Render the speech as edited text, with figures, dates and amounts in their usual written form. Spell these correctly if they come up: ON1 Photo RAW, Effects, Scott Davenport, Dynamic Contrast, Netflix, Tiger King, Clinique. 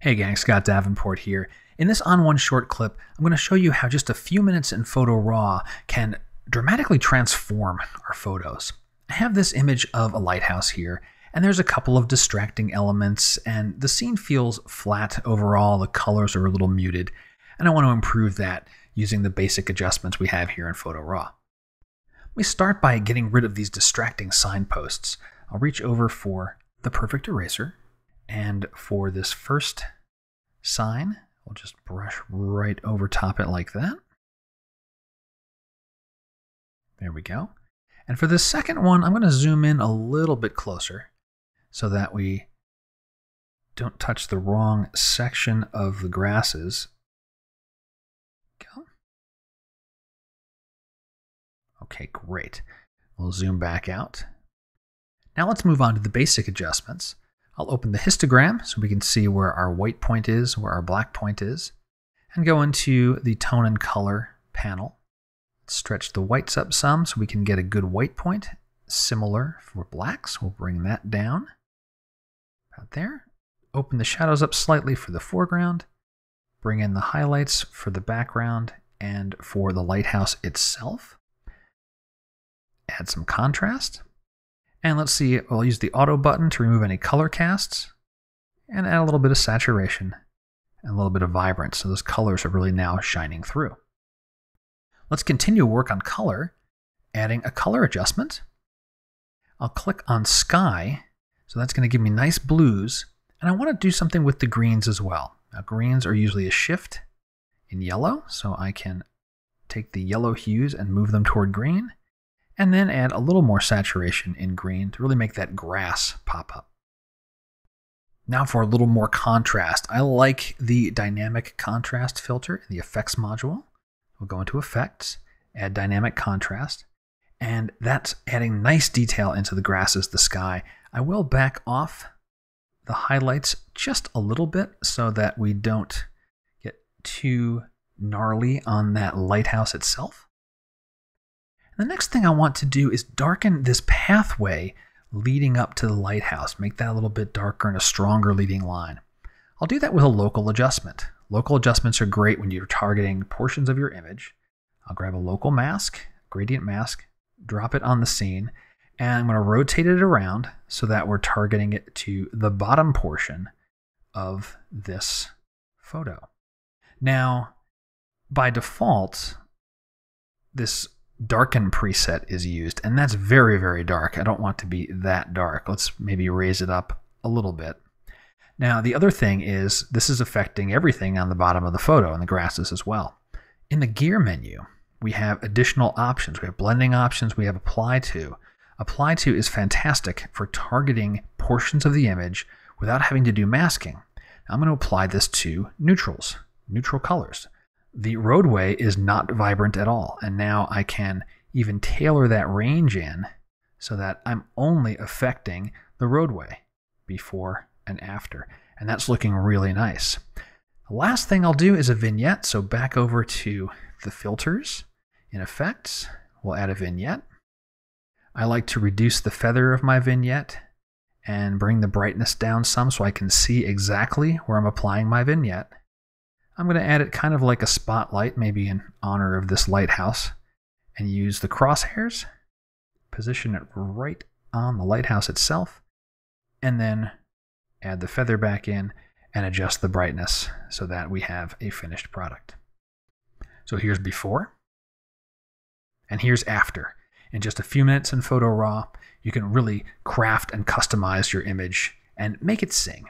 Hey gang, Scott Davenport here. In this On1 short clip, I'm going to show you how just a few minutes in Photo RAW can dramatically transform our photos. I have this image of a lighthouse here, and there's a couple of distracting elements, and the scene feels flat overall. The colors are a little muted, and I want to improve that using the basic adjustments we have here in Photo RAW. We start by getting rid of these distracting signposts. I'll reach over for the perfect eraser. And for this first sign, we'll just brush right over top it like that. There we go. And for this second one, I'm going to zoom in a little bit closer so that we don't touch the wrong section of the grasses. Go. Okay, great. We'll zoom back out. Now let's move on to the basic adjustments. I'll open the histogram so we can see where our white point is, where our black point is, and go into the tone and color panel. Stretch the whites up some so we can get a good white point. Similar for blacks, we'll bring that down, about there. Open the shadows up slightly for the foreground, bring in the highlights for the background and for the lighthouse itself. Add some contrast. And let's see, I'll use the auto button to remove any color casts and add a little bit of saturation and a little bit of vibrance. So those colors are really now shining through. Let's continue work on color, adding a color adjustment. I'll click on sky. So that's going to give me nice blues. And I want to do something with the greens as well. Now greens are usually a shift in yellow. So I can take the yellow hues and move them toward green, and then add a little more saturation in green to really make that grass pop up. Now for a little more contrast. I like the Dynamic Contrast filter in the Effects module. We'll go into Effects, add Dynamic Contrast, and that's adding nice detail into the grasses, the sky. I will back off the highlights just a little bit so that we don't get too gnarly on that lighthouse itself. The next thing I want to do is darken this pathway leading up to the lighthouse. Make that a little bit darker and a stronger leading line. I'll do that with a local adjustment. Local adjustments are great when you're targeting portions of your image. I'll grab a local mask, gradient mask, drop it on the scene, and I'm going to rotate it around so that we're targeting it to the bottom portion of this photo. Now, by default, this darken preset is used, and that's very, very dark. I don't want to be that dark. Let's maybe raise it up a little bit. Now, the other thing is this is affecting everything on the bottom of the photo and the grasses as well. In the gear menu, we have additional options. We have blending options. We have apply to. Apply to is fantastic for targeting portions of the image without having to do masking. Now, I'm going to apply this to neutrals, neutral colors. The roadway is not vibrant at all, and now I can even tailor that range in so that I'm only affecting the roadway before and after, and that's looking really nice. The last thing I'll do is a vignette, so back over to the filters in Effects. We'll add a vignette. I like to reduce the feather of my vignette and bring the brightness down some so I can see exactly where I'm applying my vignette. I'm going to add it kind of like a spotlight, maybe in honor of this lighthouse, and use the crosshairs, position it right on the lighthouse itself, and then add the feather back in and adjust the brightness so that we have a finished product. So here's before, and here's after. In just a few minutes in Photo RAW, you can really craft and customize your image and make it sing.